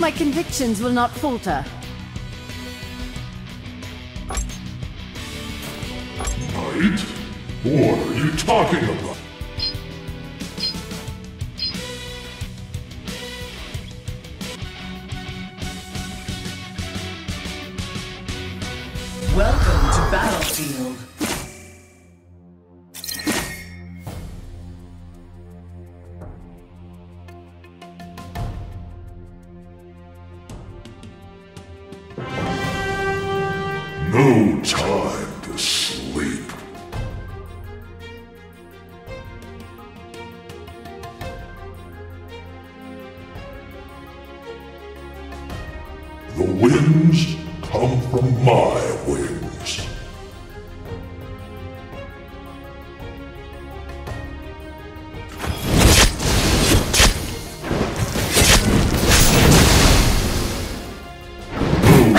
My convictions will not falter. Knight? What are you talking about? Welcome to Battlefield. No time to sleep. The winds come from my wings. No time to sleep. Welcome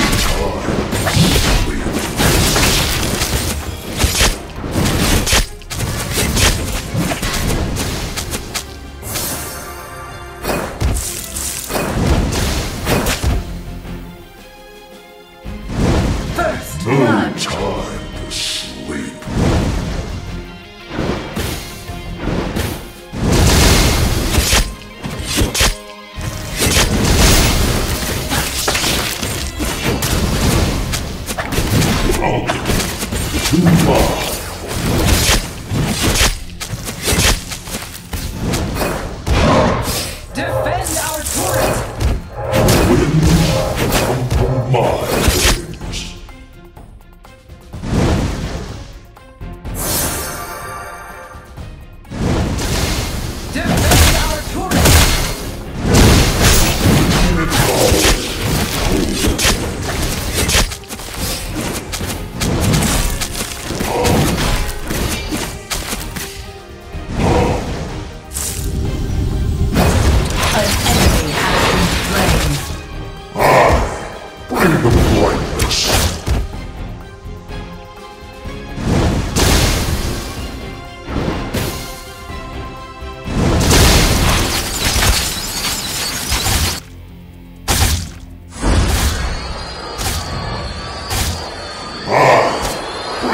to my... Defend our turret! Winds come from my...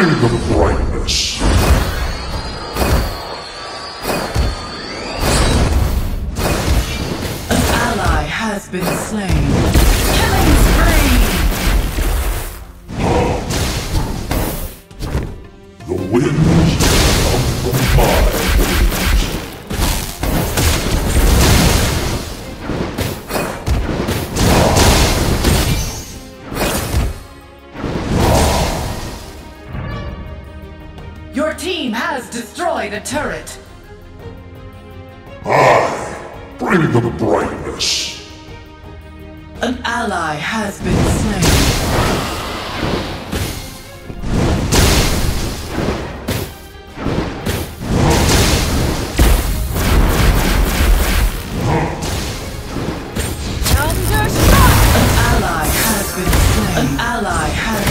the brightness. An ally has been slain. Killing spree! The winds come from my Your team has destroyed a turret. I bring the brightness. An ally has been slain. An ally has been slain. An ally has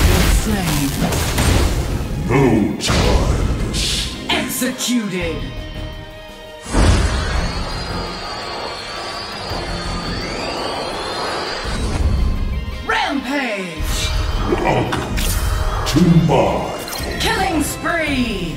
been slain. No time. Executed! Rampage! Welcome to my home. Killing spree!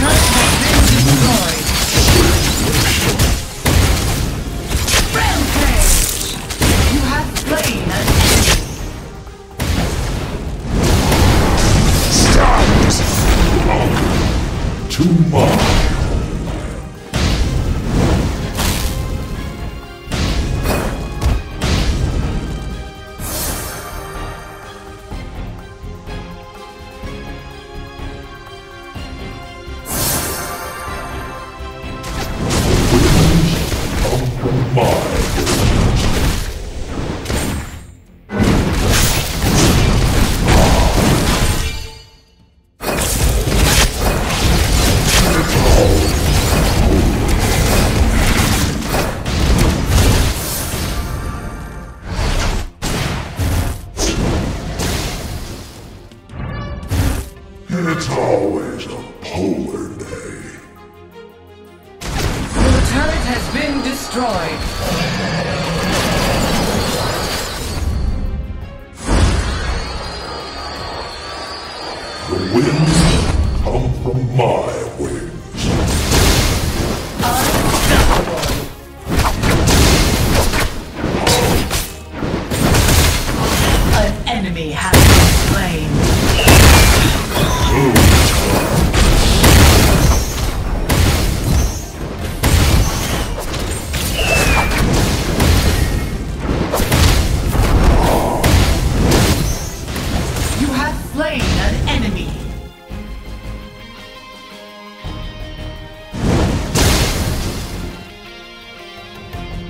Rampage! You have slain an enemy! has been destroyed.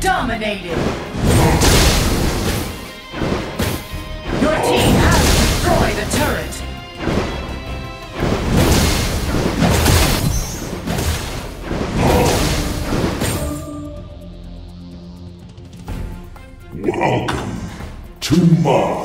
Dominated. Your team has destroyed a turret. Welcome to my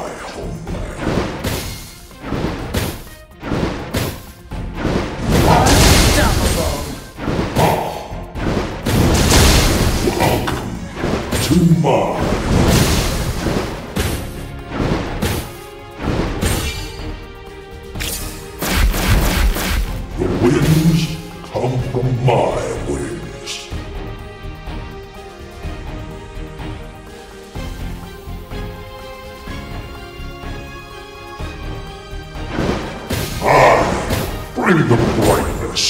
the brightness.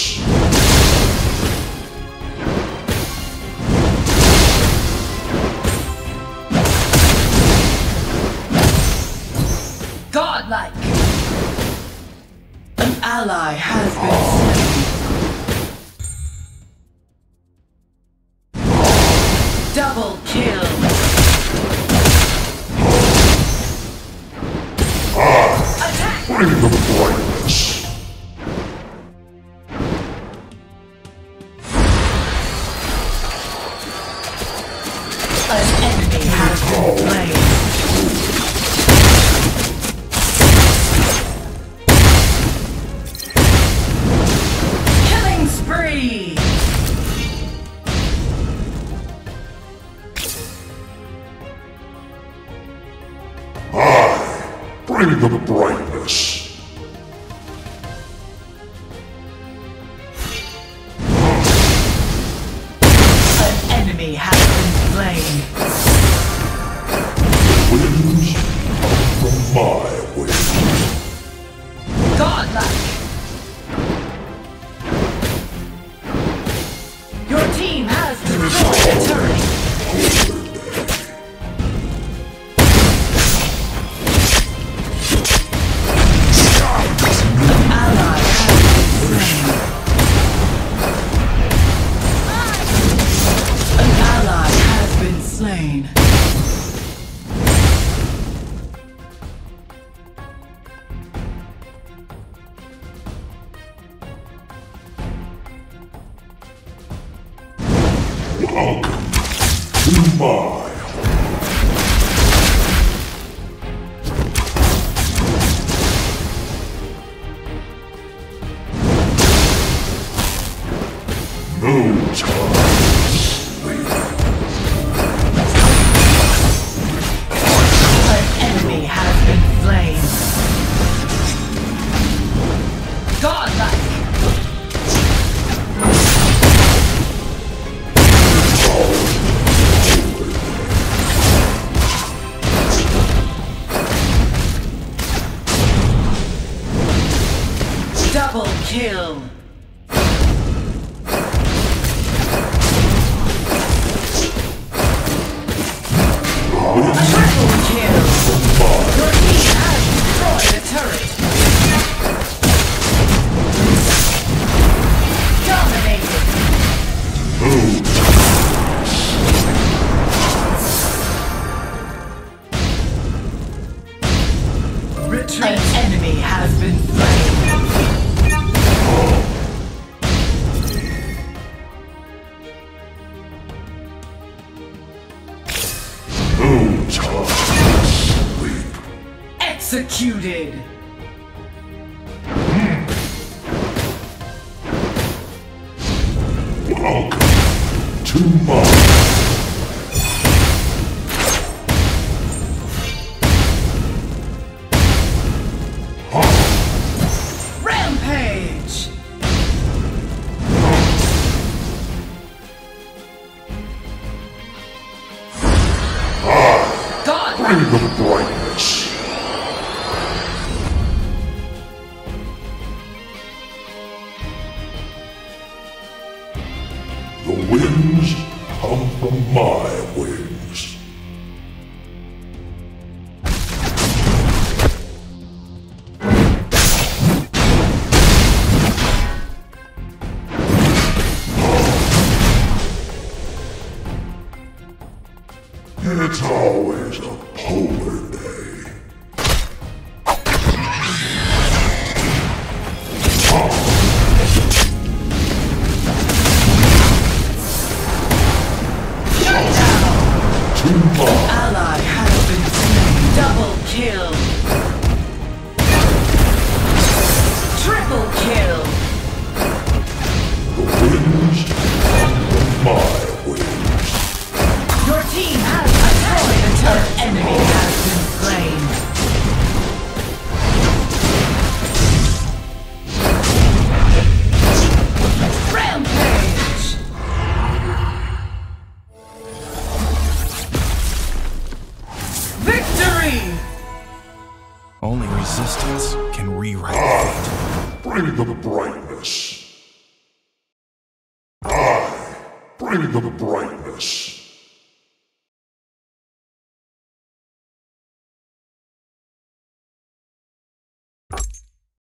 Godlike. An ally has been slain. Double kill. Attack. Bring the brightness. Bring the brightness. An enemy has been slain. The winds come from my wind. Godlike. Your team has destroyed the turret. Welcome to my home. No time. Double kill. Executed. Welcome to too much. It's always a polar day. Too much. Ally has been slain. Double kill. Triple kill. The winds and my winds. Your team has an enemy has been slain. Rampage! Victory! Only resistance can rewrite fate. Bring them brightness. I bring them brightness.